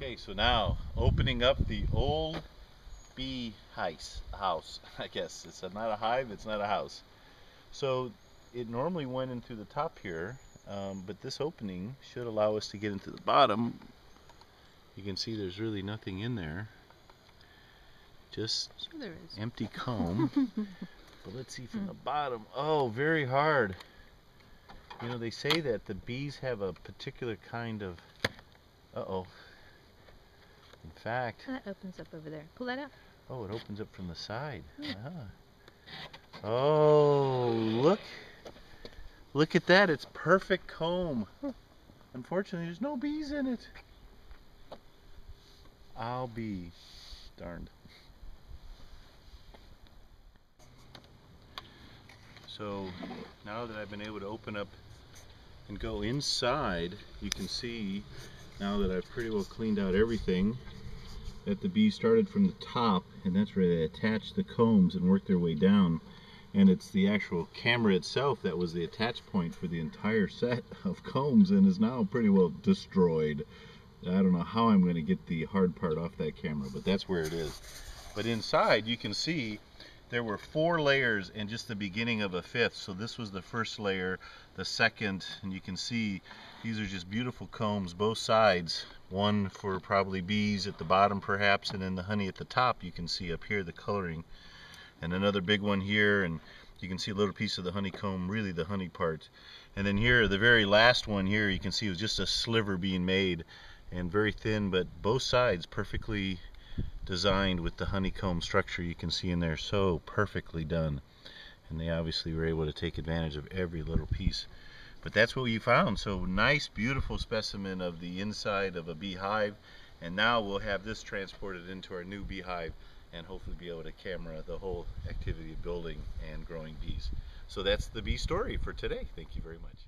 Okay, so now opening up the old bee house. I guess it's not a hive, it's not a house. So it normally went in through the top here, but this opening should allow us to get into the bottom. You can see there's really nothing in there. Just sure there is. Empty comb. But let's see from the bottom. Oh, very hard. You know, they say that the bees have a particular kind of... Uh-oh. In fact... That opens up over there. Pull that out. Oh, it opens up from the side. Yeah. Ah. Oh, look. Look at that. It's perfect comb. Unfortunately, there's no bees in it. I'll be darned. So now that I've been able to open up and go inside, you can see now that I've pretty well cleaned out everything that the bees started from the top, and that's where they attach the combs and work their way down. And it's the actual camera itself that was the attach point for the entire set of combs and is now pretty well destroyed. I don't know how I'm going to get the hard part off that camera, but that's where it is. But inside you can see there were 4 layers and just the beginning of a 5th. So this was the first layer, the second, and you can see these are just beautiful combs, both sides. One for probably bees at the bottom perhaps, and then the honey at the top. You can see up here the coloring. And another big one here, and you can see a little piece of the honeycomb, really the honey part. And then here, the very last one here, you can see it was just a sliver being made, and very thin, but both sides perfectly designed with the honeycomb structure you can see in there, so perfectly done. And they obviously were able to take advantage of every little piece. But that's what we found. So nice, beautiful specimen of the inside of a beehive. And now we'll have this transported into our new beehive and hopefully be able to camera the whole activity of building and growing bees. So that's the bee story for today. Thank you very much.